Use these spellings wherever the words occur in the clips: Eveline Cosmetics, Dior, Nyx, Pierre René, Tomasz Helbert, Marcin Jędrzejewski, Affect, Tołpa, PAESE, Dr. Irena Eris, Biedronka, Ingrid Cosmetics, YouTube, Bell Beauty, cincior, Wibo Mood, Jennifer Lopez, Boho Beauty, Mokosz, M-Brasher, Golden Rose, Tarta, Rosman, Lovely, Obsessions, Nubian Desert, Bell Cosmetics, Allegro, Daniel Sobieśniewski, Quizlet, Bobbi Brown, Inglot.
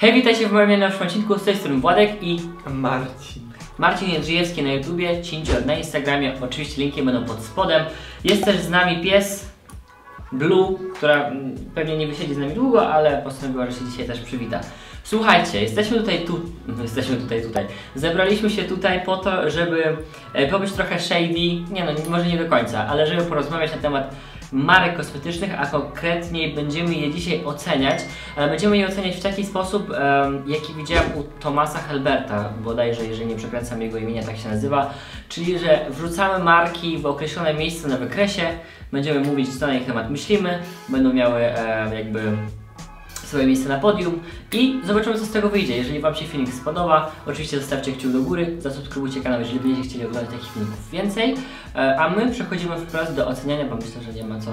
Hej, witajcie w moim nowym odcinku, z tej strony Władek i Marcin Jędrzejewski na YouTubie, Cincior na Instagramie, oczywiście linki będą pod spodem. Jest też z nami pies Blue, która pewnie nie wysiedzi z nami długo, ale postanowiła, że się dzisiaj też przywita. Słuchajcie, jesteśmy tutaj. Zebraliśmy się tutaj po to, żeby pobyć trochę shady, może nie do końca, ale żeby porozmawiać na temat marek kosmetycznych, a konkretniej będziemy je dzisiaj oceniać, ale będziemy je oceniać w taki sposób, jaki widziałem u Tomasza Helberta, bodajże, jeżeli nie przekręcam jego imienia, tak się nazywa, czyli że wrzucamy marki w określone miejsce na wykresie, będziemy mówić, co na ich temat myślimy, będą miały jakby swoje miejsce na podium i zobaczymy, co z tego wyjdzie. Jeżeli Wam się filmik spodoba, oczywiście zostawcie kciuk do góry, zasubskrybujcie kanał, jeżeli będziecie chcieli oglądać takich filmików więcej, a my przechodzimy wprost do oceniania, bo myślę, że nie ma co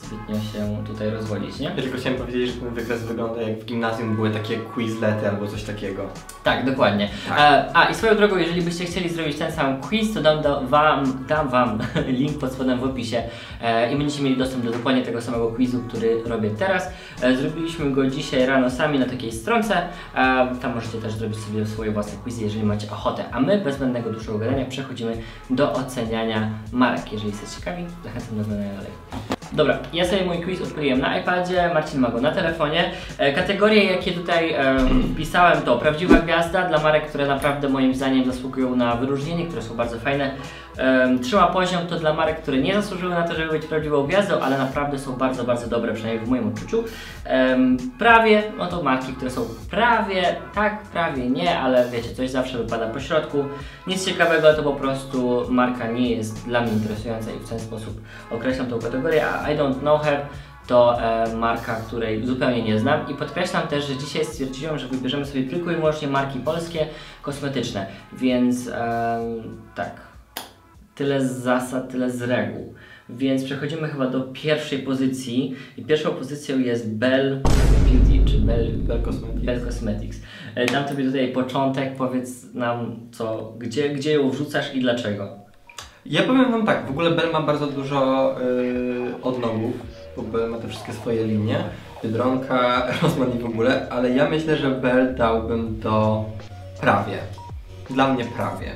zbytnio się tutaj rozwodzić, nie? Ja tylko chciałem powiedzieć, że ten wykres wygląda jak w gimnazjum były takie quizlety albo coś takiego. Tak, dokładnie. Tak. I swoją drogą, jeżeli byście chcieli zrobić ten sam quiz, to dam wam link pod spodem w opisie i będziecie mieli dostęp do dokładnie tego samego quizu, który robię teraz. Zrobiliśmy go dzisiaj rano sami na takiej stronce. Tam możecie też zrobić sobie swoje własne quizy, jeżeli macie ochotę. A my, bez zbędnego dłuższego gadania, przechodzimy do oceniania marek. Jeżeli jesteście ciekawi, zachęcam do oglądania dalej. Dobra, ja sobie mój quiz odkryłem na iPadzie, Marcin ma go na telefonie. Kategorie, jakie tutaj wpisałem, to prawdziwa gwiazda dla marek, które naprawdę moim zdaniem zasługują na wyróżnienie, które są bardzo fajne. Trzyma poziom to dla marek, które nie zasłużyły na to, żeby być prawdziwą gwiazdą, ale naprawdę są bardzo, bardzo dobre, przynajmniej w moim odczuciu. Prawie, no to marki, które są prawie tak, prawie nie, ale wiecie, coś zawsze wypada po środku. Nic ciekawego, to po prostu marka nie jest dla mnie interesująca i w ten sposób określam tą kategorię, a I Don't Know Her to marka, której zupełnie nie znam i podkreślam też, że dzisiaj stwierdziłem, że wybierzemy sobie tylko i wyłącznie marki polskie, kosmetyczne, więc tak. Tyle z zasad, tyle z reguł. Więc przechodzimy chyba do pierwszej pozycji. I pierwszą pozycją jest Bell Beauty, czy Bell Cosmetics. Dam Tobie tutaj początek, powiedz nam co, gdzie ją wrzucasz i dlaczego. Ja powiem Wam tak, w ogóle Bell ma bardzo dużo odnogów, bo Bell ma te wszystkie swoje linie. Biedronka, Rosman i w ogóle, ale ja myślę, że Bell dałbym do prawie. Dla mnie prawie.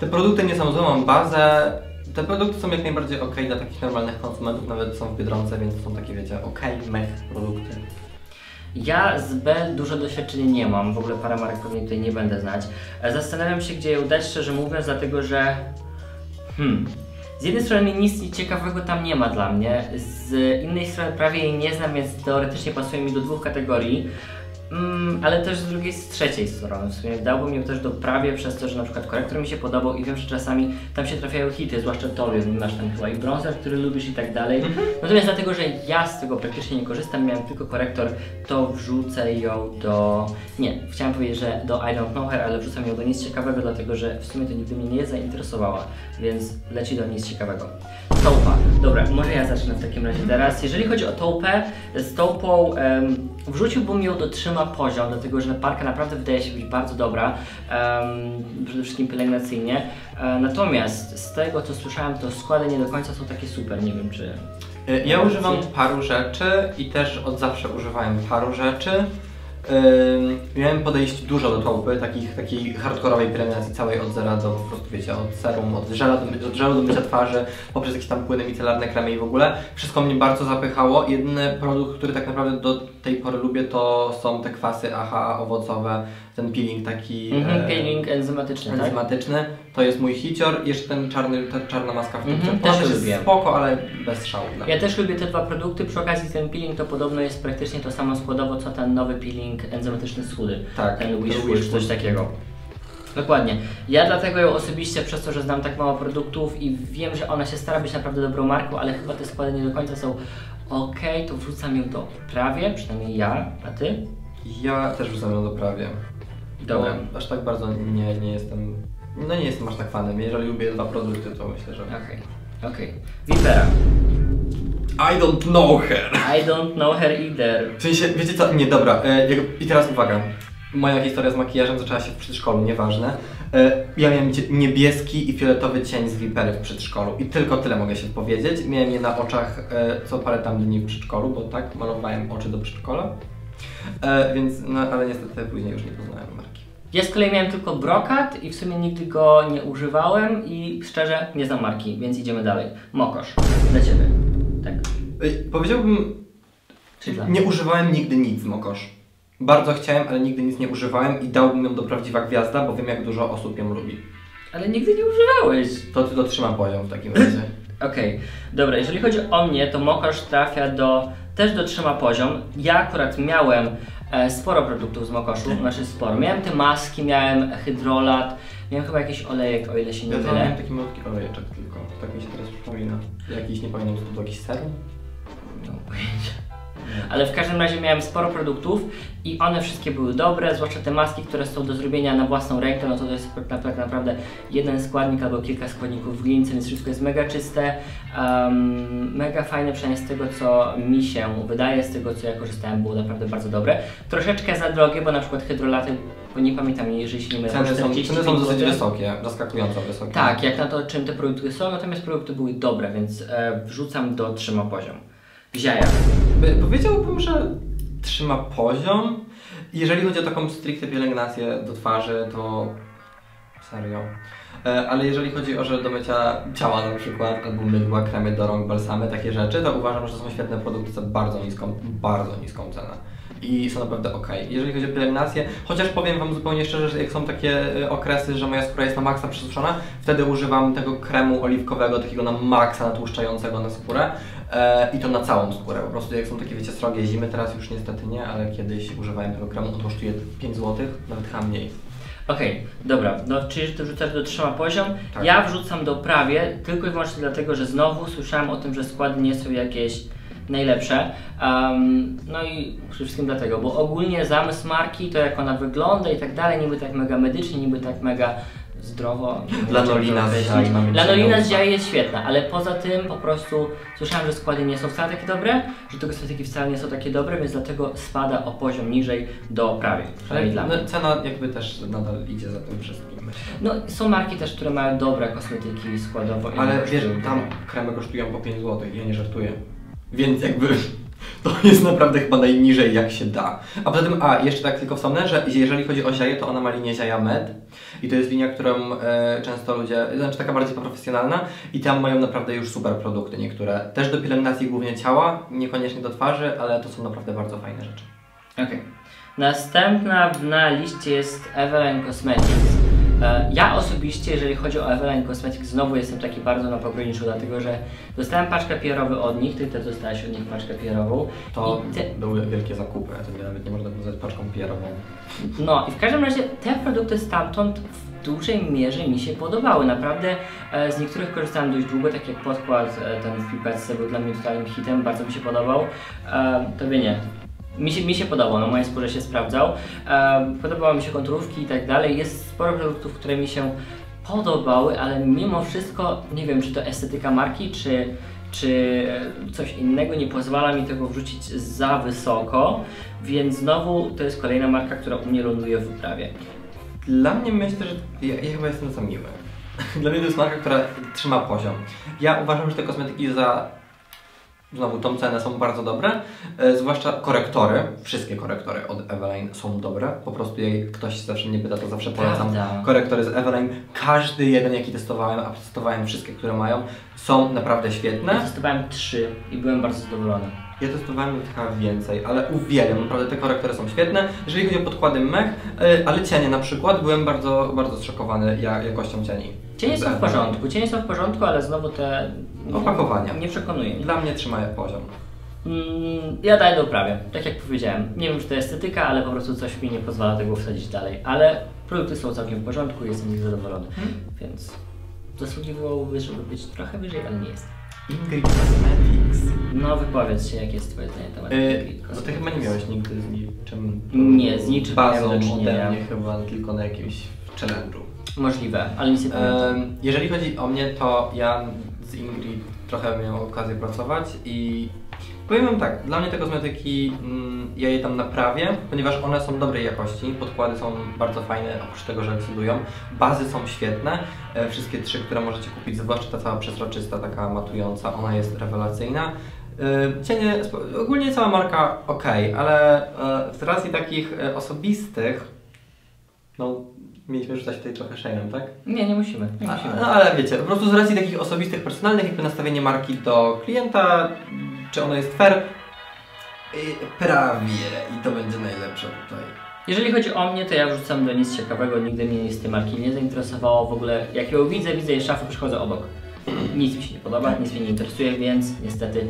Te produkty nie są złą bazę, te produkty są jak najbardziej ok dla takich normalnych konsumentów, nawet są w Biedronce, więc są takie, wiecie, ok, mech produkty. Ja z Bell dużo doświadczenia nie mam, w ogóle parę marek pewnie tutaj nie będę znać. Zastanawiam się, gdzie ją dać, szczerze mówiąc, dlatego że z jednej strony nic ciekawego tam nie ma dla mnie, z innej strony prawie jej nie znam, więc teoretycznie pasuje mi do dwóch kategorii. Ale też z drugiej, z trzeciej strony w sumie dałbym ją też do prawie przez to, że na przykład korektor mi się podobał i wiem, że czasami tam się trafiają hity, zwłaszcza Tobie, masz tam chyba i bronzer, który lubisz i tak dalej. Natomiast dlatego, że ja z tego praktycznie nie korzystam, miałem tylko korektor, to wrzucę ją do... Nie, chciałem powiedzieć, że do I Don't Know Her, ale wrzucam ją do nic ciekawego, dlatego że w sumie to nigdy mnie nie zainteresowała, więc leci do nic ciekawego. Tołpa. Dobra, może ja zacznę w takim razie teraz. Jeżeli chodzi o Tołpę, z Tołpą wrzuciłbym ją do trzyma poziom, dlatego że parka naprawdę wydaje się być bardzo dobra, przede wszystkim pielęgnacyjnie. Natomiast z tego, co słyszałem, to składy nie do końca są takie super, nie wiem czy... Ja używam paru rzeczy i też od zawsze używałem paru rzeczy. Miałem podejść dużo do Tołpy, takiej hardkorowej pielęgnacji całej od zera do, po prostu wiecie, od serum, od żelu do mycia twarzy, poprzez jakieś tam płyny micelarne, kremy i w ogóle. Wszystko mnie bardzo zapychało. Jedyny produkt, który tak naprawdę do tej pory lubię, to są te kwasy AHA owocowe, ten peeling taki... peeling enzymatyczny, tak? To jest mój hicior, jeszcze ten czarna maska w tym też jest spoko, ale bez szału. Ja też lubię te dwa produkty, przy okazji ten peeling to podobno jest praktycznie to samo składowo, co ten nowy peeling enzymatyczny schudy. Tak, ten wish coś takiego. Dokładnie. Ja dlatego ją osobiście, przez to, że znam tak mało produktów i wiem, że ona się stara być naprawdę dobrą marką, ale chyba te składy nie do końca są ok, to wrzucam ją do prawie, przynajmniej ja, a Ty? Ja też wrzucam ją do prawie. Dobra. No, aż tak bardzo nie jestem... No nie jestem aż tak fanem, jeżeli lubię dwa produkty, to myślę, że... Okej. Vipera. I don't know her. I don't know her either. W sensie, wiecie co? Nie, dobra. I teraz uwaga. Moja historia z makijażem zaczęła się w przedszkolu, nieważne. Ja miałem niebieski i fioletowy cień z Vipery w przedszkolu i tylko tyle mogę się powiedzieć. Miałem je na oczach co parę tam dni w przedszkolu, bo tak malowałem oczy do przedszkola. Więc, no ale niestety później już nie poznałem marki. Ja z kolei miałem tylko brokat i w sumie nigdy go nie używałem i szczerze nie znam marki, więc idziemy dalej. Mokosz, dla Ciebie. Tak. Powiedziałbym, nie używałem nigdy nic Mokosz. Bardzo chciałem, ale nigdy nic nie używałem i dałbym ją do prawdziwa gwiazda, bo wiem jak dużo osób ją lubi. Ale nigdy nie używałeś. To Ty dotrzymam poziom w takim razie. Okej, dobra, jeżeli chodzi o mnie, to Mokosz trafia też do trzyma poziom. Ja akurat miałem sporo produktów z Mokoszu, znaczy sporo. Miałem te maski, miałem hydrolat, miałem chyba jakiś olejek, o ile się nie mylę. Ja miałem taki malutki olejeczek tylko, tak mi się teraz przypomina. Jakiś, nie pamiętam, to był jakiś serum? No, ale w każdym razie miałem sporo produktów i one wszystkie były dobre, zwłaszcza te maski, które są do zrobienia na własną rękę, no to jest tak naprawdę jeden składnik albo kilka składników w glince, więc wszystko jest mega czyste, mega fajne, przynajmniej z tego co mi się wydaje, z tego co ja korzystałem, było naprawdę bardzo dobre. Troszeczkę za drogie, bo na przykład hydrolaty, bo nie pamiętam, jeżeli się nie mylę, ceny są dosyć wysokie, zaskakująco wysokie. Tak, jak na to czym te produkty są, natomiast produkty były dobre, więc wrzucam do trzyma poziom. Ziaja. Powiedziałbym, że trzyma poziom. Jeżeli chodzi o taką stricte pielęgnację do twarzy, to serio. Ale jeżeli chodzi o, że do mycia ciała na przykład, albo mydła, kremy do rąk, balsamy, takie rzeczy, to uważam, że to są świetne produkty za bardzo niską cenę. I są naprawdę ok. Jeżeli chodzi o pielęgnację, chociaż powiem Wam zupełnie szczerze, że jak są takie okresy, że moja skóra jest na maksa przesuszona, wtedy używam tego kremu oliwkowego, takiego na maksa natłuszczającego na skórę. I to na całą skórę, po prostu jak są takie, wiecie, srogie zimy, teraz już niestety nie, ale kiedyś używałem tego kremu, on kosztuje 5 zł, nawet chyba mniej. Okej, dobra, no czyli Ty wrzucasz do trzyma poziom, tak. Ja wrzucam do prawie, tylko i wyłącznie dlatego, że znowu słyszałem o tym, że składy nie są jakieś najlepsze, no i przede wszystkim dlatego, bo ogólnie zamysł marki, to jak ona wygląda i tak dalej, niby tak mega medycznie, niby tak mega zdrowo. Lanolina z ziai jest świetna, ale poza tym po prostu słyszałem, że składy nie są wcale takie dobre, że te kosmetyki wcale nie są takie dobre, więc dlatego spada o poziom niżej do prawie. Ale dla mnie. Cena jakby też nadal idzie za tym wszystkim. No są marki też, które mają dobre kosmetyki składowo. Ale wiesz, tam kremy kosztują po 5 zł, ja nie żartuję. Więc jakby to jest naprawdę chyba najniżej jak się da. A poza tym, jeszcze tak tylko wspomnę, że jeżeli chodzi o ziaję, to ona ma linię Ziaja Med. I to jest linia, którą często ludzie, znaczy taka bardziej profesjonalna i tam mają naprawdę już super produkty niektóre. Też do pielęgnacji głównie ciała, niekoniecznie do twarzy, ale to są naprawdę bardzo fajne rzeczy. Okej. Następna na liście jest Eveline Cosmetics. Ja osobiście, jeżeli chodzi o Eveline Cosmetics, znowu jestem taki bardzo na pograniczu, dlatego że dostałem paczkę PR-ową od nich, Ty też dostałaś od nich paczkę PR-ową. To były wielkie zakupy, to nawet nie można nazwać paczką PR-ową. No i w każdym razie te produkty stamtąd w dużej mierze mi się podobały. Naprawdę z niektórych korzystałem dość długo, tak jak podkład ten w PAESE był dla mnie totalnym hitem, bardzo mi się podobał. Tobie nie. Mi się podobał, na mojej skórze się sprawdzał, podobały mi się konturówki i tak dalej, jest sporo produktów, które mi się podobały, ale mimo wszystko, nie wiem, czy to estetyka marki, czy coś innego, nie pozwala mi tego wrzucić za wysoko, więc znowu to jest kolejna marka, która u mnie ląduje w wyprawie. Dla mnie myślę, że ja chyba jestem za miły. Dla mnie to jest marka, która trzyma poziom. Ja uważam, że te kosmetyki za... Znowu tą cenę są bardzo dobre, zwłaszcza korektory, wszystkie korektory od Eveline są dobre, po prostu jak ktoś zawsze mnie pyta, to zawsze polecam korektory z Eveline, każdy jeden jaki testowałem, a testowałem wszystkie, które mają, są naprawdę świetne. Ja testowałem 3 i byłem bardzo zadowolony. Ja testowałem chyba więcej, ale uwielbiam, naprawdę te korektory są świetne, jeżeli chodzi o podkłady mech, ale cienie na przykład, byłem bardzo, bardzo zszokowany jakością cieni. Cienie są w porządku, ale znowu te... Opakowania. Nie przekonuje. Dla mnie trzymają poziom. Ja daję do uprawy, tak jak powiedziałem. Nie wiem, czy to estetyka, ale po prostu coś mi nie pozwala tego wsadzić dalej. Ale produkty są całkiem w porządku, jestem z nich zadowolony. Więc zasługiwałoby, żeby być trochę wyżej, ale nie jest. Ingrid Cosmetics. No wypowiedz się, jakie jest Twoje zdanie na temat Ingrid Cosmetics. Ty chyba nie miałeś nigdy z niczym... Nie, z niczym bazą ode mnie chyba, tylko na jakimś challenge'u. Możliwe, ale nic nie pamiętam. Jeżeli chodzi o mnie, to ja... z Ingrid trochę miałem okazję pracować i powiem wam tak, dla mnie te kosmetyki, ja je tam naprawię, ponieważ one są dobrej jakości, podkłady są bardzo fajne, oprócz tego, że eksydują, bazy są świetne, wszystkie 3, które możecie kupić, zwłaszcza ta cała przezroczysta, taka matująca, ona jest rewelacyjna. Cienie, ogólnie cała marka ok, ale z racji takich osobistych, no mieliśmy rzucać tutaj trochę shame'em, tak? Nie, nie musimy. Nie musimy. No ale wiecie, po prostu z racji takich osobistych, personalnych, jakby nastawienie marki do klienta, czy ono jest fair? Prawie i to będzie najlepsze tutaj. Jeżeli chodzi o mnie, to ja wrzucam do nic ciekawego, nigdy mnie z tej marki nie zainteresowało w ogóle. Jak ją widzę jej szafę, przechodzę obok. Nic mi się nie podoba, nic mnie nie interesuje, więc niestety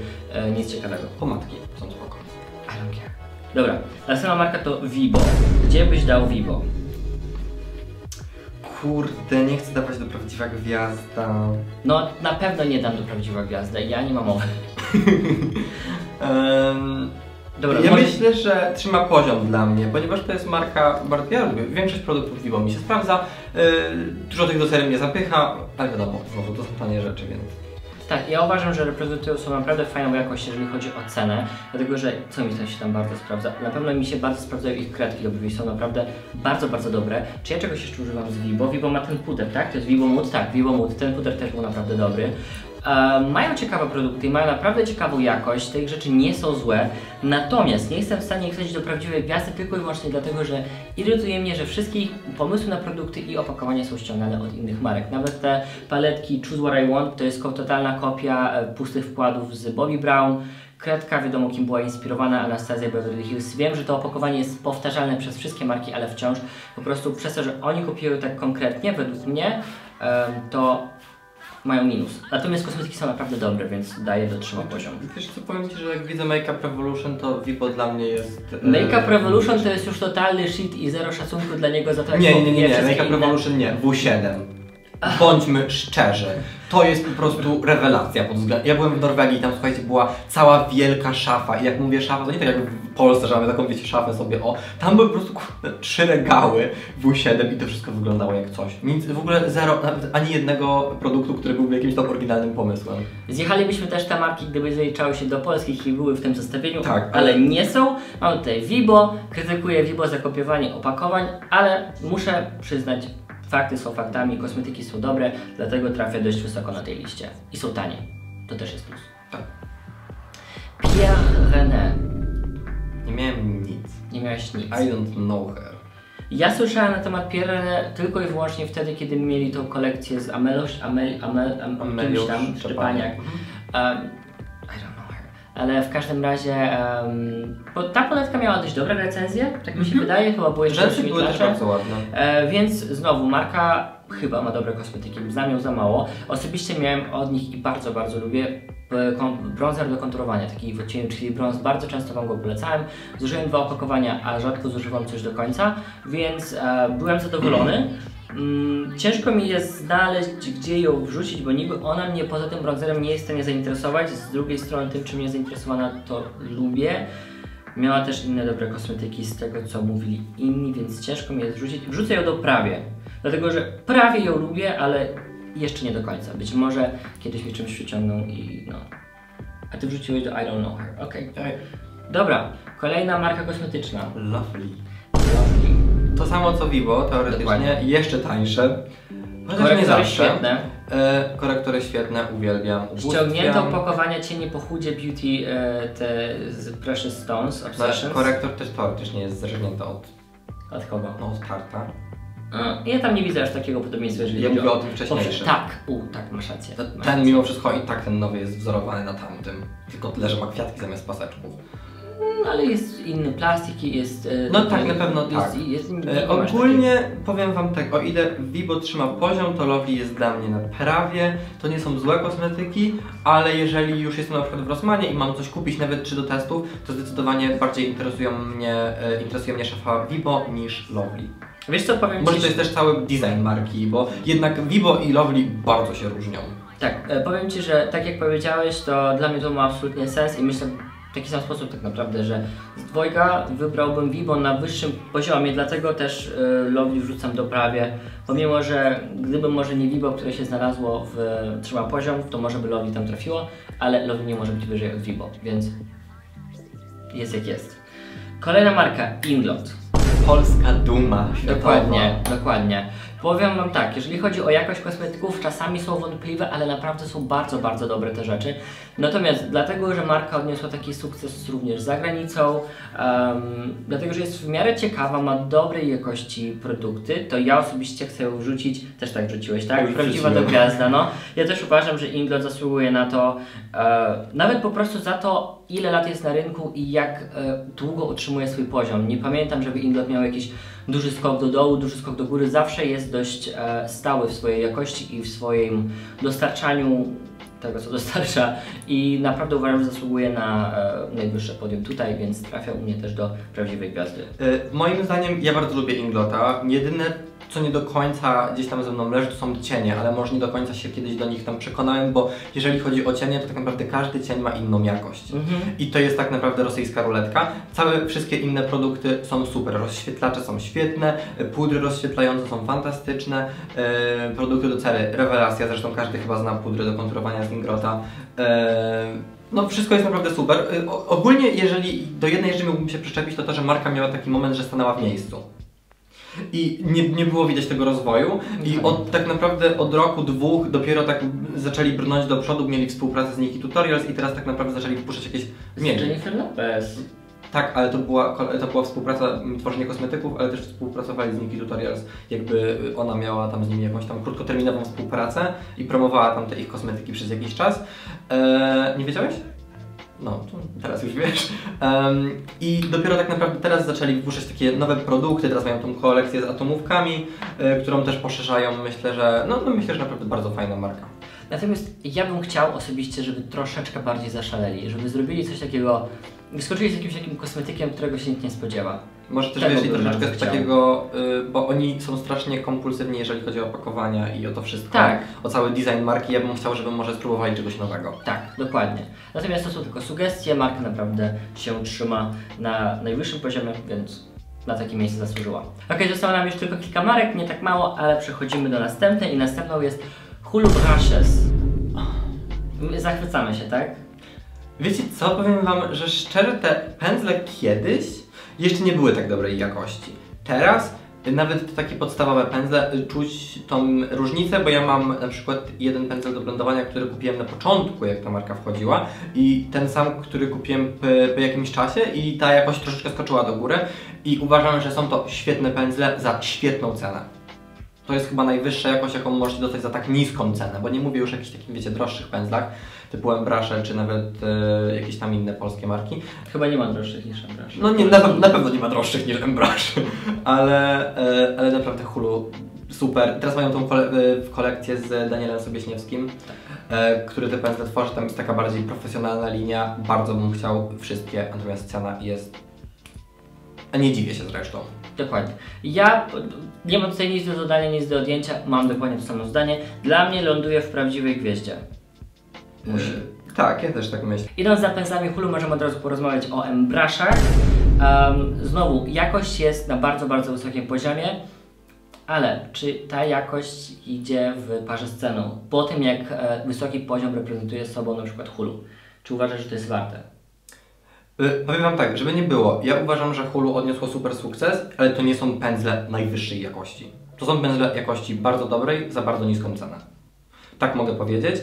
nic ciekawego. Pomadki są spoko. I don't care. Dobra, następna marka to Wibo. Gdzie byś dał Wibo? Kurde, nie chcę dawać do Prawdziwa Gwiazda. No, na pewno nie dam do Prawdziwa Gwiazda, ja nie mam mowy. Dobra, ja myślę, że trzyma poziom dla mnie, ponieważ to jest marka bardzo... Ja lubię większość produktów Wibo, mi się sprawdza, dużo tych do serii mnie zapycha, ale wiadomo, znowu to są tanie rzeczy, więc... Tak, ja uważam, że reprezentują są naprawdę fajną jakość, jeżeli chodzi o cenę, dlatego że co mi to się tam bardzo sprawdza? Na pewno mi się bardzo sprawdzają ich kredki do brwi, są naprawdę bardzo, bardzo dobre. Czy ja czegoś jeszcze używam z Wibo? Wibo ma ten puder, tak? To jest Wibo Mood? Tak, Wibo Mood, ten puder też był naprawdę dobry. Mają ciekawe produkty, mają naprawdę ciekawą jakość, tych rzeczy nie są złe, natomiast nie jestem w stanie ich wsadzić do Prawdziwej Gwiazdy tylko i wyłącznie dlatego, że irytuje mnie, że wszystkie pomysły na produkty i opakowania są ściągane od innych marek. Nawet te paletki Choose What I Want to jest totalna kopia pustych wkładów z Bobbi Brown. Kredka, wiadomo kim była inspirowana, Anastasia Beverly Hills. Wiem, że to opakowanie jest powtarzalne przez wszystkie marki, ale wciąż po prostu przez to, że oni kopiują tak konkretnie, według mnie, to mają minus. Natomiast kosmetyki są naprawdę dobre, więc daje do trzyma poziom. Wiesz co, powiem Ci, że jak widzę Makeup Revolution, to Wibo dla mnie jest... Makeup Revolution to jest już totalny shit i zero szacunku dla niego za to, jak nie, Makeup Revolution nie, W7. Bądźmy szczerzy, to jest po prostu rewelacja pod względem. Ja byłem w Norwegii, tam słuchajcie, była cała wielka szafa i jak mówię szafa, to nie tak jak w Polsce, że mamy taką wiecie szafę sobie, o, tam były po prostu trzy regały W7 i to wszystko wyglądało jak coś. Nic, w ogóle zero, nawet ani jednego produktu, który byłby jakimś tam oryginalnym pomysłem. Zjechalibyśmy też te marki, gdyby zaliczały się do polskich i były w tym zestawieniu, tak, ale nie są. Mamy tutaj Wibo, krytykuję Wibo za kopiowanie opakowań, ale muszę przyznać, fakty są faktami, kosmetyki są dobre, dlatego trafia dość wysoko na tej liście. I są tanie. To też jest plus. Tak. Pierre René. Nie miałem nic. Nie miałeś nic. I don't know her. Ja słyszałem na temat Pierre René tylko i wyłącznie wtedy, kiedy mieli tą kolekcję z Amelios, tam, Szczepaniak. I don't know her. Ale w każdym razie, bo ta paletka miała dość dobre recenzje, tak mi się wydaje, chyba były jeszcze też bardzo ładne. Więc znowu, marka chyba ma dobre kosmetyki, znam ją za mało. Osobiście miałem od nich i bardzo, bardzo lubię bronzer do konturowania, taki w odcieniu, czyli brąz, bardzo często Wam go polecałem. Zużyłem dwa opakowania, a rzadko zużywam coś do końca, więc byłem zadowolony. Ciężko mi jest znaleźć, gdzie ją wrzucić, bo niby ona mnie poza tym bronzerem nie jest w stanie zainteresować. Z drugiej strony tym, czym jest zainteresowana, to lubię. Miała też inne dobre kosmetyki z tego, co mówili inni, więc ciężko mi jest wrzucić. Wrzucę ją do prawie, dlatego że prawie ją lubię, ale jeszcze nie do końca. Być może kiedyś mi czymś przyciągną i no... A Ty wrzuciłeś do I don't know her, okej. Okay. Dobra, kolejna marka kosmetyczna. Lovely. To samo co Wibo, teoretycznie, jeszcze tańsze. Korektory nie zawsze. Świetne. Korektory świetne, uwielbiam. Ściągnięte opakowania cieni po Hudzie Beauty, te z Precious Stones, Obsessions. Korektor też teoretycznie jest zrżnięty od... Od kogo? No, od Tarta. Ja tam nie widzę aż takiego podobieństwa, jeżeli ja mówię o tym wcześniejszym. Tak, tak, masz rację. Ten mimo wszystko i tak ten nowy jest wzorowany na tamtym. Tylko tyle, że ma kwiatki zamiast paseczków. No, ale jest inny plastik i jest... No tak, na pewno jest, tak. Ogólnie powiem Wam tak, o ile Wibo trzyma poziom, to Lovely jest dla mnie na prawie. To nie są złe kosmetyki, ale jeżeli już jestem na przykład w Rossmanie i mam coś kupić, nawet czy do testów, to zdecydowanie bardziej interesuje mnie szafa Wibo niż Lovely. Wiesz co, powiem Ci... Może to jest też cały design marki, bo jednak Wibo i Lovely bardzo się różnią. Tak, powiem Ci, że tak jak powiedziałeś, to dla mnie to ma absolutnie sens i myślę, w taki sam sposób tak naprawdę, że z dwojga wybrałbym Wibo na wyższym poziomie, dlatego też Lovely wrzucam do prawie, pomimo że gdyby może nie Wibo, które się znalazło w trzyma poziom, to może by Lovely tam trafiło, ale Lovely nie może być wyżej od Wibo, więc jest jak jest. Kolejna marka, Inglot. Polska duma. Dokładnie, dokładnie. Powiem wam tak, jeżeli chodzi o jakość kosmetyków, czasami są wątpliwe, ale naprawdę są bardzo, bardzo dobre te rzeczy. Natomiast dlatego, że marka odniosła taki sukces również za granicą, dlatego, że jest w miarę ciekawa, ma dobrej jakości produkty, to ja osobiście chcę ją rzucić, też tak rzuciłeś, tak? Prawdziwa do gwiazda, no. Ja też uważam, że Inglot zasługuje na to, nawet po prostu za to, ile lat jest na rynku i jak długo utrzymuje swój poziom. Nie pamiętam, żeby Inglot miał jakiś duży skok do dołu, duży skok do góry, zawsze jest dość stały w swojej jakości i w swoim dostarczaniu tego, co dostarcza, i naprawdę uważam, że zasługuje na najwyższe podium tutaj, więc trafia u mnie też do prawdziwej gwiazdy. Moim zdaniem, ja bardzo lubię Inglota. Jedyne, co nie do końca gdzieś tam ze mną leży, to są cienie, ale może nie do końca się kiedyś do nich tam przekonałem, bo jeżeli chodzi o cienie, to tak naprawdę każdy cień ma inną jakość. I to jest tak naprawdę rosyjska ruletka. Wszystkie inne produkty są super, rozświetlacze są świetne, pudry rozświetlające są fantastyczne, produkty do cery, rewelacja, zresztą każdy chyba zna pudry do konturowania z Inglota. No wszystko jest naprawdę super. Ogólnie, jeżeli do jednej rzeczy mógłbym się przyczepić, to to, że marka miała taki moment, że stanęła w miejscu. I nie było widać tego rozwoju i tak naprawdę od roku, dwóch dopiero tak zaczęli brnąć do przodu, mieli współpracę z Nikkie Tutorials i teraz tak naprawdę zaczęli wpuszczać jakieś zmiany. Jennifer Lopez. Tak, ale to była współpraca, tworzenie kosmetyków, ale też współpracowali z Nikkie Tutorials. Jakby ona miała tam z nimi jakąś tam krótkoterminową współpracę i promowała tam te ich kosmetyki przez jakiś czas. Nie wiedziałeś? No, teraz już wiesz. I dopiero tak naprawdę teraz zaczęli wpuszczać takie nowe produkty, teraz mają tą kolekcję z atomówkami, którą też poszerzają, myślę, że myślę, że naprawdę bardzo fajna marka. Natomiast ja bym chciał osobiście, żeby troszeczkę bardziej zaszaleli, żeby zrobili coś takiego, wyskoczyli z jakimś takim kosmetykiem, którego się nikt nie spodziewa. Może też wyszli troszeczkę z takiego, bo oni są strasznie kompulsywni, jeżeli chodzi o opakowania i o to wszystko, tak. O cały design marki. Ja bym chciał, żeby może spróbowali czegoś nowego. Tak, dokładnie. Natomiast to są tylko sugestie, marka naprawdę się trzyma na najwyższym poziomie, więc na takie miejsce zasłużyła. Okej, zostało nam już tylko kilka marek, nie tak mało, ale przechodzimy do następnej i następną jest Hulu Brushes. Zachwycamy się, tak? Wiecie co, powiem wam, że szczerze te pędzle kiedyś jeszcze nie były tak dobrej jakości. Teraz nawet takie podstawowe pędzle czuć tą różnicę, bo ja mam na przykład jeden pędzel do blendowania, który kupiłem na początku, jak ta marka wchodziła, i ten sam, który kupiłem po jakimś czasie, i ta jakość troszeczkę skoczyła do góry i uważam, że są to świetne pędzle za świetną cenę. To jest chyba najwyższa jakość, jaką możecie dostać za tak niską cenę, bo nie mówię już o jakichś takich, wiecie, droższych pędzlach, typu M-Brasher, czy nawet jakieś tam inne polskie marki. Chyba nie ma droższych niż M-Brasher. No nie, na pewno nie ma droższych niż M-Brasher, ale naprawdę Hulu super. Teraz mają tą kolekcję z Danielem Sobieśniewskim, który te pędzle tworzy, tam jest taka bardziej profesjonalna linia, bardzo bym chciał wszystkie, natomiast cena jest... A nie dziwię się zresztą. Dokładnie. Ja nie mam tutaj nic do dodania, nic do odjęcia, mam dokładnie to samo zdanie. Dla mnie ląduje w prawdziwej gwieździe. Musi. Tak, ja też tak myślę. Idąc za pędzlami Hulu, możemy od razu porozmawiać o M-Brashach. Znowu, jakość jest na bardzo, bardzo wysokim poziomie, ale czy ta jakość idzie w parze z ceną? Po tym, jak wysoki poziom reprezentuje sobą na przykład Hulu, czy uważasz, że to jest warte? Powiem wam tak, żeby nie było, ja uważam, że Hulu odniosło super sukces, ale to nie są pędzle najwyższej jakości. To są pędzle jakości bardzo dobrej, za bardzo niską cenę. Tak mogę powiedzieć.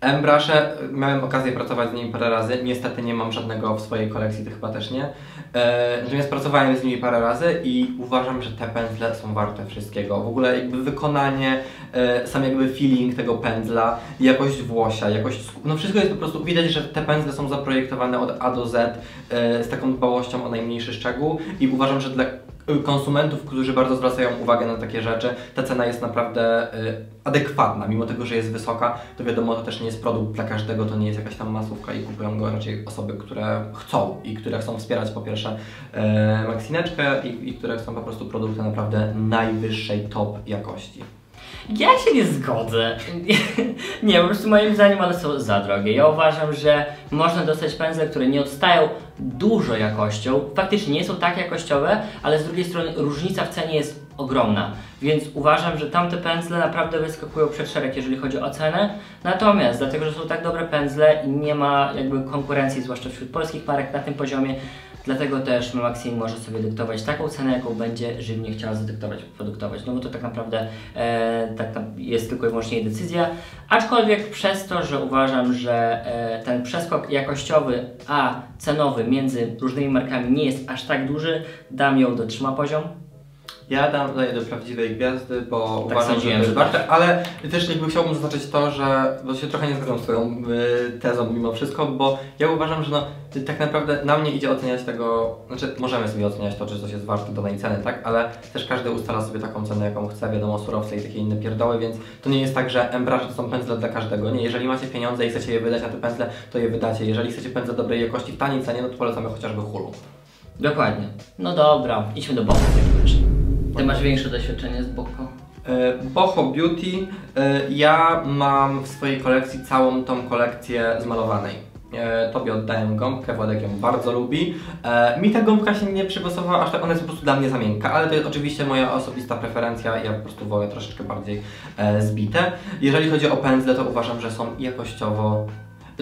M-Brashe, miałem okazję pracować z nimi parę razy, niestety nie mam żadnego w swojej kolekcji, ty chyba też nie. Natomiast pracowałem z nimi parę razy i uważam, że te pędzle są warte wszystkiego. W ogóle jakby wykonanie, sam jakby feeling tego pędzla, jakość włosia, jakość... No wszystko jest po prostu, widać, że te pędzle są zaprojektowane od A do Z z taką dbałością o najmniejszy szczegół i uważam, że dla konsumentów, którzy bardzo zwracają uwagę na takie rzeczy, ta cena jest naprawdę adekwatna, mimo tego, że jest wysoka, to wiadomo, to też nie jest produkt dla każdego, to nie jest jakaś tam masówka i kupują go raczej osoby, które chcą i które chcą wspierać po pierwsze Maxineczkę i które chcą po prostu produkty naprawdę najwyższej top jakości. Ja się nie zgodzę. Nie, po prostu moim zdaniem one są za drogie. Ja uważam, że można dostać pędzle, które nie odstają dużo jakością. Faktycznie nie są tak jakościowe, ale z drugiej strony różnica w cenie jest ogromna, więc uważam, że tamte pędzle naprawdę wyskakują przed szereg, jeżeli chodzi o cenę. Natomiast dlatego, że są tak dobre pędzle i nie ma jakby konkurencji, zwłaszcza wśród polskich marek na tym poziomie, dlatego też Maxim może sobie dyktować taką cenę, jaką będzie żywnie chciała zadyktować, produktować, no bo to tak naprawdę jest tylko i wyłącznie decyzja. Aczkolwiek przez to, że uważam, że ten przeskok jakościowy, a cenowy między różnymi markami nie jest aż tak duży, dam ją do trzyma poziom. Ja dam tutaj do prawdziwej gwiazdy, bo tak uważam, że to jest warte, ale też jakby chciałbym zaznaczyć to, że bo się trochę nie zgadzam z swoją tezą mimo wszystko, bo ja uważam, że no, tak naprawdę na mnie idzie oceniać tego, znaczy możemy sobie oceniać to, czy coś jest warte danej ceny, tak, ale też każdy ustala sobie taką cenę, jaką chce, wiadomo, surowce i takie inne pierdoły, więc to nie jest tak, że M-Brasher to są pędzle dla każdego, nie, jeżeli macie pieniądze i chcecie je wydać na te pędzle, to je wydacie, jeżeli chcecie pędzle dobrej jakości w taniej cenie, no to polecamy chociażby Hulu. Dokładnie. No dobra, idźmy do Boho. Ty masz większe doświadczenie z Boho? Boho Beauty. Ja mam w swojej kolekcji całą tą kolekcję zmalowanej. Tobie oddaję gąbkę, Władek ją bardzo lubi. Mi ta gąbka się nie przypasowała aż tak, ona jest po prostu dla mnie za miękka, ale to jest oczywiście moja osobista preferencja, ja po prostu wolę troszeczkę bardziej zbite. Jeżeli chodzi o pędzle, to uważam, że są jakościowo...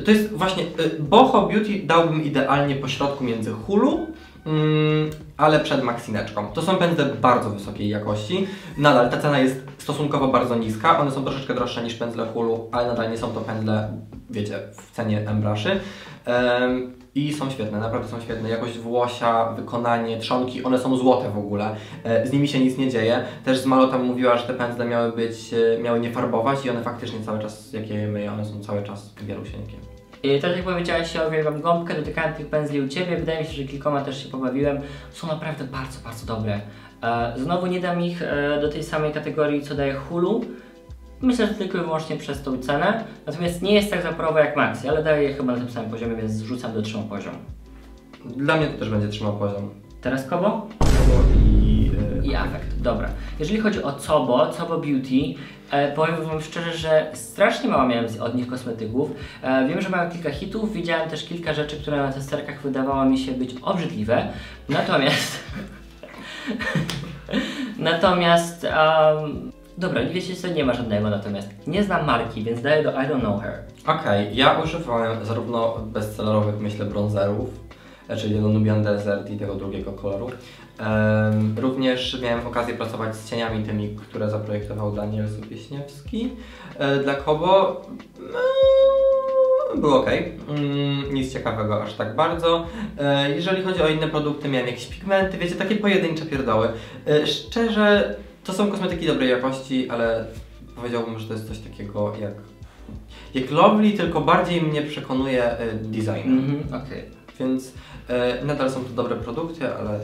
To jest właśnie... Boho Beauty dałbym idealnie pośrodku między Hulu, ale przed Maxineczką. To są pędzle bardzo wysokiej jakości. Nadal ta cena jest stosunkowo bardzo niska. One są troszeczkę droższe niż pędzle Hulu, ale nadal nie są to pędzle, wiecie, w cenie M-Brashy. I są świetne, naprawdę są świetne. Jakość włosia, wykonanie, trzonki, one są złote w ogóle. Z nimi się nic nie dzieje. Też z Malo tam mówiła, że te pędzle miały nie farbować i one faktycznie cały czas, jak je myję, one są cały czas bielusieńkie. I tak jak powiedziałaś, ja uwielbiam gąbkę, dotykałem tych pędzli u Ciebie, wydaje mi się, że kilkoma też się pobawiłem. Są naprawdę bardzo, bardzo dobre. Znowu nie dam ich do tej samej kategorii, co daje Hulu. Myślę, że tylko i wyłącznie przez tą cenę. Natomiast nie jest tak zaporowe jak Maxi, ale daję je chyba na tym samym poziomie, więc zrzucam do trzymał poziom. Dla mnie to też będzie trzymał poziom. Teraz Kobo? Kobo i Affect. Dobra. Jeżeli chodzi o Cobo Beauty, powiem wam szczerze, że strasznie mało miałem od nich kosmetyków. Wiem, że mają kilka hitów, widziałem też kilka rzeczy, które na testerkach wydawało mi się być obrzydliwe. Natomiast... Dobra, nie wiecie co, nie ma żadnego, natomiast nie znam marki, więc daję do I Don't Know Her. Okej, ja używałem zarówno bestsellerowych, myślę, bronzerów, czyli do Nubian Desert i tego drugiego koloru. Również miałem okazję pracować z cieniami tymi, które zaprojektował Daniel Sobieśniewski dla Kobo. Było ok, nic ciekawego aż tak bardzo. Jeżeli chodzi o inne produkty, miałem jakieś pigmenty, wiecie, takie pojedyncze pierdoły. Szczerze, to są kosmetyki dobrej jakości, ale powiedziałbym, że to jest coś takiego jak Lovely, tylko bardziej mnie przekonuje design. Okej. Więc nadal są to dobre produkty, ale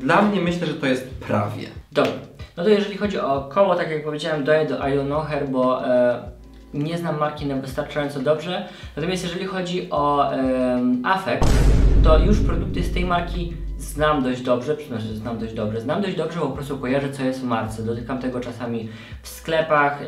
dla mnie myślę, że to jest prawie. Dobra, no to jeżeli chodzi o Koło, tak jak powiedziałem, daję do I Don't Know Her, bo nie znam marki na wystarczająco dobrze. Natomiast jeżeli chodzi o Affect, to już produkty z tej marki znam dość dobrze, przynajmniej znam dość dobrze, bo po prostu kojarzę, co jest w marce. Dotykam tego czasami w sklepach.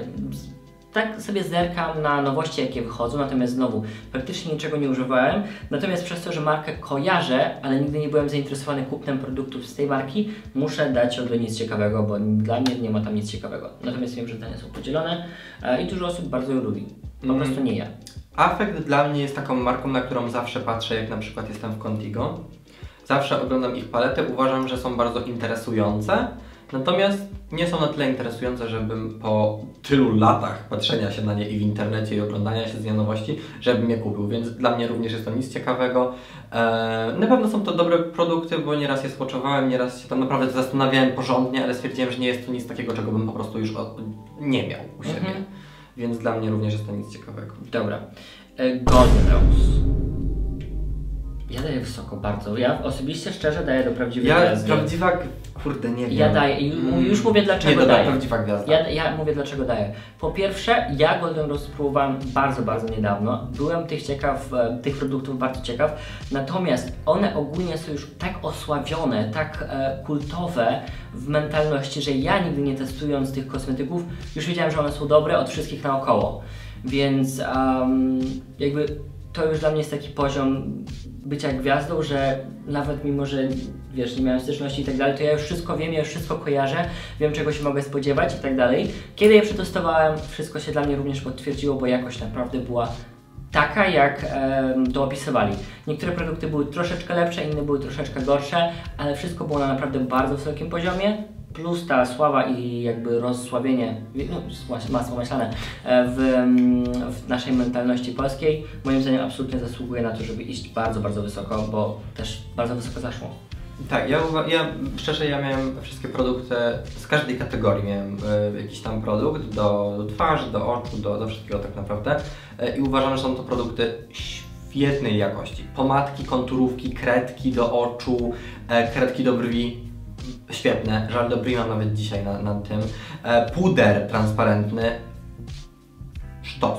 Tak sobie zerkam na nowości, jakie wychodzą, natomiast znowu praktycznie niczego nie używałem. Natomiast przez to, że markę kojarzę, ale nigdy nie byłem zainteresowany kupnem produktów z tej marki, muszę dać ją do nic ciekawego, bo dla mnie nie ma tam nic ciekawego. Natomiast wiem, że dane są podzielone i dużo osób bardzo ją lubi. Po prostu nie ja. Affect dla mnie jest taką marką, na którą zawsze patrzę, jak na przykład jestem w Contigo. Zawsze oglądam ich palety, uważam, że są bardzo interesujące. Natomiast nie są na tyle interesujące, żebym po tylu latach patrzenia się na nie i w internecie i oglądania się z nie nowości, żebym je kupił, więc dla mnie również jest to nic ciekawego. Na pewno są to dobre produkty, bo nieraz je swatchowałem, nieraz się tam naprawdę zastanawiałem porządnie, ale stwierdziłem, że nie jest to nic takiego, czego bym po prostu już nie miał u siebie. Więc dla mnie również jest to nic ciekawego. Dobra. Golden Rose. Ja daję wysoko bardzo. Ja osobiście szczerze daję do prawdziwej gwiazdy. Prawdziwa... Kurde, nie wiem. Ja daję. Już mówię dlaczego nie, daję. Prawdziwa gwiazda. Ja mówię dlaczego daję. Po pierwsze, ja Golden Rose spróbowałem bardzo, bardzo niedawno. Byłem tych produktów bardzo ciekaw. Natomiast one ogólnie są już tak osławione, tak kultowe w mentalności, że ja nigdy nie testując tych kosmetyków, już wiedziałem, że one są dobre od wszystkich naokoło. Więc jakby... to już dla mnie jest taki poziom bycia gwiazdą, że nawet mimo, że wiesz, nie miałem styczności i tak dalej, to ja już wszystko wiem, ja już wszystko kojarzę, wiem, czego się mogę spodziewać i tak dalej. Kiedy je przetestowałem, wszystko się dla mnie również potwierdziło, bo jakość naprawdę była taka, jak to opisywali. Niektóre produkty były troszeczkę lepsze, inne były troszeczkę gorsze, ale wszystko było na naprawdę bardzo wysokim poziomie. Plus ta sława i jakby rozsławienie, no, masło myślane, w naszej mentalności polskiej, moim zdaniem absolutnie zasługuje na to, żeby iść bardzo, bardzo wysoko, bo też bardzo wysoko zaszło. Tak, ja szczerze miałem wszystkie produkty, z każdej kategorii miałem jakiś tam produkt, do twarzy, do oczu, do wszystkiego tak naprawdę i uważam, że są to produkty świetnej jakości. Pomadki, konturówki, kredki do oczu, kredki do brwi. Świetne, żal do brwi mam nawet dzisiaj na tym. Puder transparentny, sztos.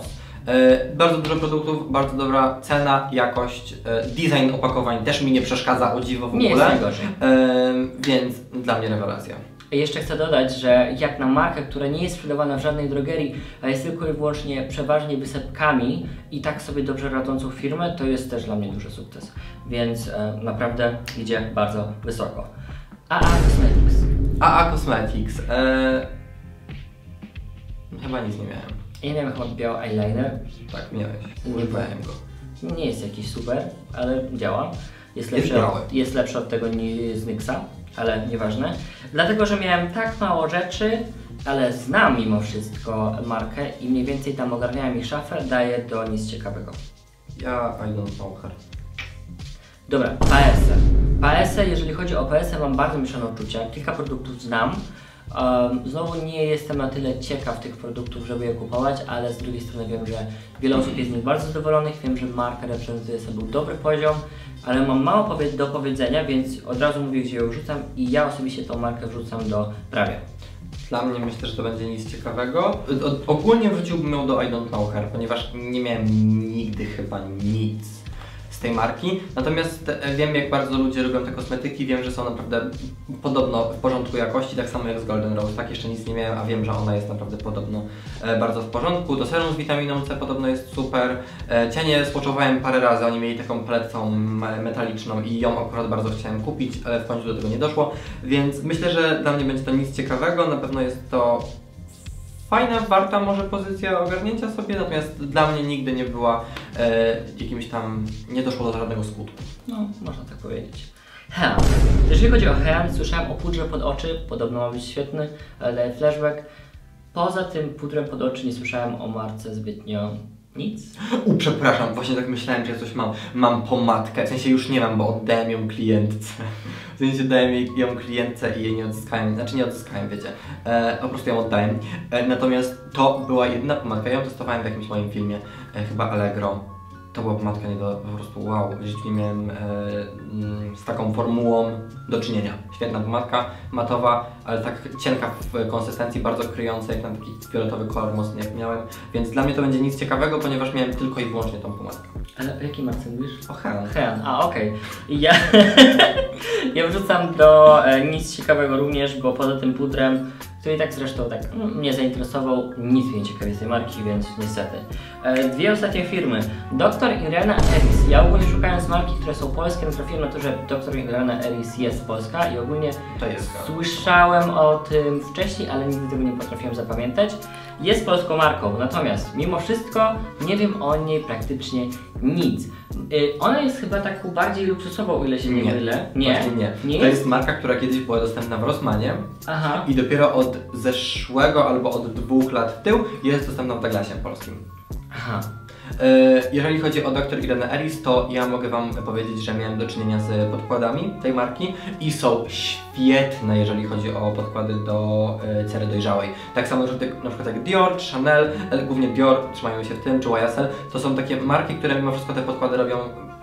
Bardzo dużo produktów, bardzo dobra cena, jakość, design opakowań też mi nie przeszkadza, o dziwo w ogóle. Nie jest najgorzej. Więc dla mnie rewelacja. Jeszcze chcę dodać, że jak na markę, która nie jest sprzedawana w żadnej drogerii, a jest tylko i wyłącznie przeważnie wysepkami i tak sobie dobrze radzącą firmę, to jest też dla mnie duży sukces. Więc naprawdę idzie bardzo wysoko. AA Cosmetics. Chyba nic nie miałem. Ja miałem chyba biały eyeliner. Tak, miałeś. Używałem go. Nie jest jakiś super, ale działa. Jest lepszy od tego z Nyxa, ale nieważne. Dlatego, że miałem tak mało rzeczy, ale znam mimo wszystko markę i mniej więcej tam ogarniałem ich szafę, daję do nic ciekawego. Ja I don't know her. Dobra, PAESE. PAESE, jeżeli chodzi o PAESE, mam bardzo mieszane odczucia. Kilka produktów znam. Znowu nie jestem na tyle ciekaw tych produktów, żeby je kupować, ale z drugiej strony wiem, że wiele osób jest z nich bardzo zadowolonych. Wiem, że marka reprezentuje sobie dobry poziom, ale mam mało do powiedzenia, więc od razu mówię, gdzie ją wrzucam i ja osobiście tą markę wrzucam do prawie. Dla mnie myślę, że to będzie nic ciekawego. Ogólnie wrzuciłbym ją do I Don't Know Her, ponieważ nie miałem nigdy chyba nic tej marki, natomiast wiem, jak bardzo ludzie lubią te kosmetyki, wiem, że są naprawdę podobno w porządku jakości, tak samo jak z Golden Rose, tak jeszcze nic nie miałem, a wiem, że ona jest naprawdę podobno bardzo w porządku, to serum z witaminą C podobno jest super, cienie swatchowałem parę razy, oni mieli taką paletę całą metaliczną i ją akurat bardzo chciałem kupić, ale w końcu do tego nie doszło, więc myślę, że dla mnie będzie to nic ciekawego, na pewno jest to fajna, warta może pozycja ogarnięcia sobie, natomiast dla mnie nigdy nie była jakimś tam, nie doszło do żadnego skutku. No, można tak powiedzieć. Hean. Jeżeli chodzi o Hean, słyszałem o pudrze pod oczy, podobno ma być świetny, daje flashback. Poza tym pudrem pod oczy nie słyszałem o marce zbytnio nic. Przepraszam, właśnie tak myślałem, że ja coś mam. Mam pomadkę, w sensie już nie mam, bo oddałem ją klientce. W sensie dałem ją klientce i jej nie odzyskałem, znaczy nie odzyskałem, wiecie, po prostu ją oddałem. Natomiast to była jedna pomadka, ja ją testowałem w jakimś moim filmie, chyba Allegro. To była pomadka nie do, po prostu wow, w życiu nie miałem z taką formułą do czynienia. Świetna pomadka, matowa, ale tak cienka w konsystencji, bardzo kryjąca, jak na taki fioletowy kolor mocny jak miałem. Więc dla mnie to będzie nic ciekawego, ponieważ miałem tylko i wyłącznie tą pomadkę. Ale o jakiej marce mówisz? O Hean. Hean, a okej. Okay. Ja wrzucam do nic ciekawego również, bo poza tym pudrem, który i tak zresztą tak mnie zainteresował, nic mnie nie ciekawi z tej marki, więc niestety. Dwie ostatnie firmy. Dr. Irena Eris. Ja ogólnie szukając marki, które są polskie, trafiłem na to, że Dr. Irena Eris jest polska i ogólnie to jest słyszałem o tym wcześniej, ale nigdy tego nie potrafiłem zapamiętać. Jest polską marką, natomiast mimo wszystko nie wiem o niej praktycznie nic. Ona jest chyba taką bardziej luksusową, o ile się nie mylę. Nie. To jest marka, która kiedyś była dostępna w Rossmanie. Aha. I dopiero od zeszłego albo od 2 lat w tył jest dostępna w Douglasie polskim. Aha. Jeżeli chodzi o Dr. Irenę Eris, to ja mogę wam powiedzieć, że miałem do czynienia z podkładami tej marki i są świetne, jeżeli chodzi o podkłady do cery dojrzałej. Tak samo, że na przykład jak Dior, Chanel, głównie Dior, trzymają się w tym, czy YSL, to są takie marki, które mimo wszystko te podkłady robią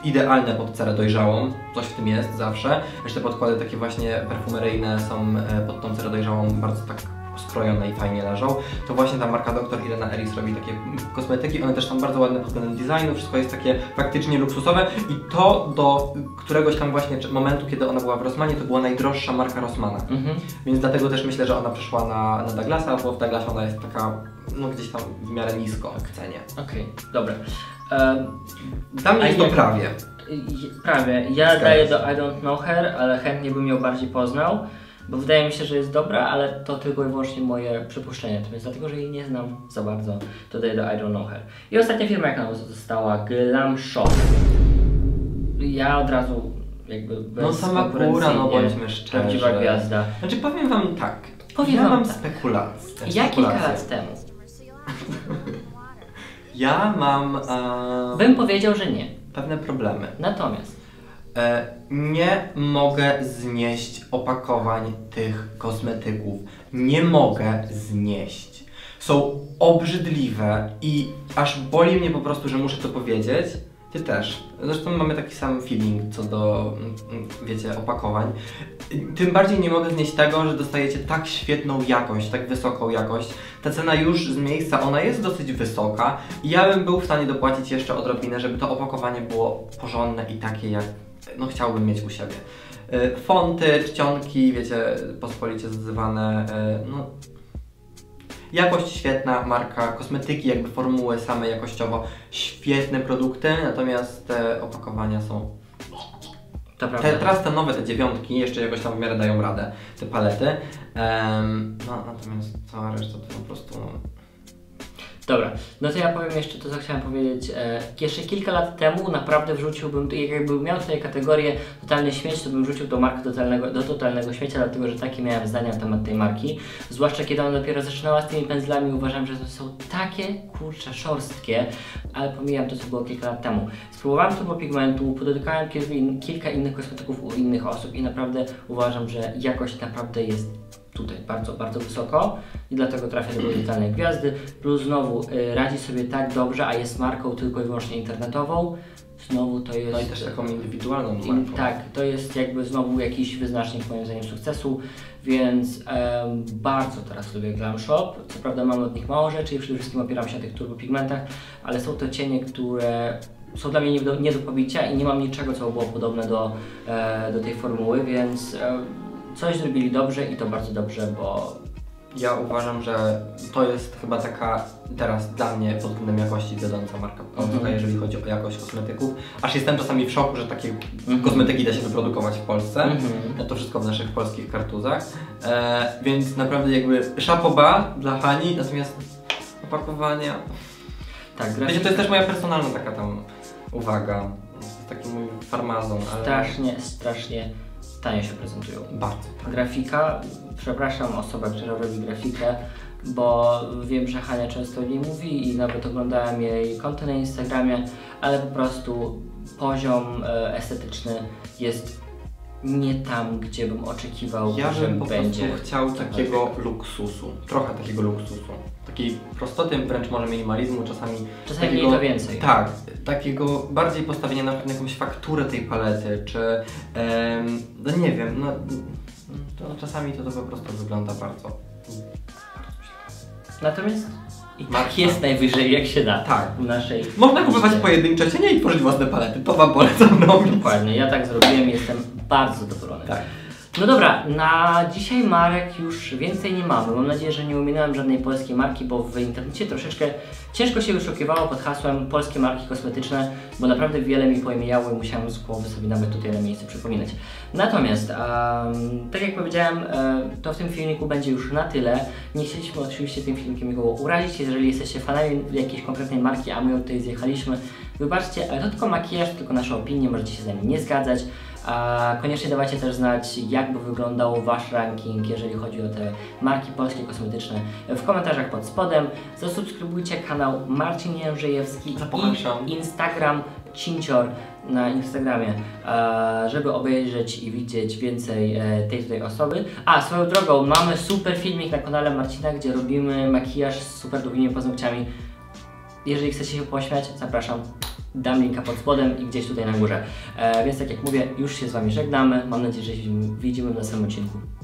idealne pod cerę dojrzałą, coś w tym jest zawsze. Jeszcze podkłady takie właśnie perfumeryjne są pod tą cerę dojrzałą bardzo tak skrojone i fajnie leżą. To właśnie ta marka Dr. Irena Eris robi takie kosmetyki, one też są bardzo ładne pod względem designu, wszystko jest takie faktycznie luksusowe i to do któregoś tam właśnie momentu, kiedy ona była w Rossmanie, to była najdroższa marka Rossmana. Więc dlatego też myślę, że ona przeszła na Douglasa, bo w Douglasie ona jest taka, no gdzieś tam w miarę nisko w cenie. Okej, dobra. Dla mnie jest to prawie. Prawie. Ja daję do I Don't Know Her, ale chętnie bym ją bardziej poznał, bo wydaje mi się, że jest dobra, ale to tylko i wyłącznie moje przypuszczenie. To jest dlatego, że jej nie znam za bardzo, to daję do I Don't Know Her. I ostatnia firma, jaka nam została, Glam Shop. Ja od razu jakby bez prawdziwa gwiazda. Znaczy powiem wam tak, spekulację. Ja kilka lat temu. Ja mam... bym powiedział, że nie. Pewne problemy. Natomiast... nie mogę znieść opakowań tych kosmetyków. Nie mogę znieść. Są obrzydliwe i aż boli mnie po prostu, że muszę to powiedzieć. Ty też. Zresztą mamy taki sam feeling co do, wiecie, opakowań. Tym bardziej nie mogę znieść tego, że dostajecie tak świetną jakość, tak wysoką jakość. Ta cena już z miejsca, ona jest dosyć wysoka i ja bym był w stanie dopłacić jeszcze odrobinę, żeby to opakowanie było porządne i takie jak, no, chciałbym mieć u siebie. Fonty, czcionki, wiecie, pospolicie zzywane, no... Jakość świetna, marka kosmetyki, jakby formuły same jakościowo świetne produkty, natomiast te opakowania są... Teraz te nowe, te dziewiątki jeszcze jakoś tam w miarę dają radę, te palety. No natomiast cała reszta to po prostu... Dobra, no to ja powiem jeszcze to, co chciałem powiedzieć. Jeszcze kilka lat temu naprawdę wrzuciłbym, jakbym miał tutaj kategorię totalny śmieć, to bym wrzucił do marki do totalnego śmiecia, dlatego że takie miałem zdania na temat tej marki. Zwłaszcza kiedy ona dopiero zaczynała z tymi pędzlami, uważam, że to są takie, kurczę, szorstkie, ale pomijam to, co było kilka lat temu. Spróbowałem turbo pigmentu, podotykałem kilka innych kosmetyków u innych osób i naprawdę uważam, że jakość naprawdę jest tutaj bardzo, bardzo wysoko i dlatego trafia do totalnej gwiazdy, plus znowu radzi sobie tak dobrze, a jest marką tylko i wyłącznie internetową, znowu to jest... No i też taką indywidualną marką. Tak, to jest jakby znowu jakiś wyznacznik moim zdaniem sukcesu, więc bardzo teraz lubię Glam Shop, co prawda mamy od nich mało rzeczy i przede wszystkim opieram się na tych turbopigmentach, ale są to cienie, które są dla mnie nie do pobicia i nie mam niczego, co było podobne do tej formuły, więc... Coś zrobili dobrze i to bardzo dobrze, bo... Ja uważam, że to jest chyba taka teraz dla mnie pod względem jakości wiodąca marka, jeżeli chodzi o jakość kosmetyków. Aż jestem czasami w szoku, że takie kosmetyki da się wyprodukować w Polsce. To wszystko w naszych polskich kartuzach. Więc naprawdę jakby chapeau bas dla Hani, natomiast opakowania... Tak, wiecie, to jest też moja personalna taka tam uwaga. Taki mój farmazon, ale... Strasznie tanie się prezentują. Bardzo. Grafika, przepraszam osobę, która robi grafikę, bo wiem, że Hania często o niej mówi i nawet oglądałem jej konto na Instagramie, ale po prostu poziom estetyczny jest nie tam, gdzie bym oczekiwał, że będzie. Ja bym chciał takiego luksusu, trochę takiego luksusu, takiej prostoty, wręcz może minimalizmu, czasami takiego, mniej to więcej. Tak, takiego bardziej postawienia na jakąś fakturę tej palety, czy no nie wiem, no to czasami to po prostu wygląda bardzo. Natomiast i tak jest najwyżej jak się da. Tak. W naszej... Można kupować pojedyncze cienie i tworzyć własne palety, to wam polecam. Dokładnie, ja tak zrobiłem, jestem bardzo zadowolony. Tak. No dobra, na dzisiaj marek już więcej nie mamy. Mam nadzieję, że nie ominąłem żadnej polskiej marki, bo w internecie troszeczkę ciężko się wyszukiwało pod hasłem polskie marki kosmetyczne, bo naprawdę wiele mi pomijało i musiałem z głowy sobie nawet tutaj na miejscu przypominać. Natomiast, tak jak powiedziałem, to w tym filmiku będzie już na tyle. Nie chcieliśmy oczywiście tym filmikiem nikogo urazić. Jeżeli jesteście fanami jakiejś konkretnej marki, a my ją tutaj zjechaliśmy, wybaczcie, ale to tylko makijaż, tylko nasze opinie, możecie się z nami nie zgadzać. Koniecznie dawajcie też znać, jak by wyglądał wasz ranking, jeżeli chodzi o te marki polskie kosmetyczne, w komentarzach pod spodem. Zasubskrybujcie kanał Marcin Jędrzejewski i Instagram cincior na Instagramie, żeby obejrzeć i widzieć więcej tej tutaj osoby. A swoją drogą, mamy super filmik na kanale Marcina, gdzie robimy makijaż z super długimi paznokciami. Jeżeli chcecie się pośmiać, zapraszam. Dam linka pod spodem i gdzieś tutaj na górze. Więc tak jak mówię, już się z wami żegnamy. Mam nadzieję, że się widzimy w następnym odcinku.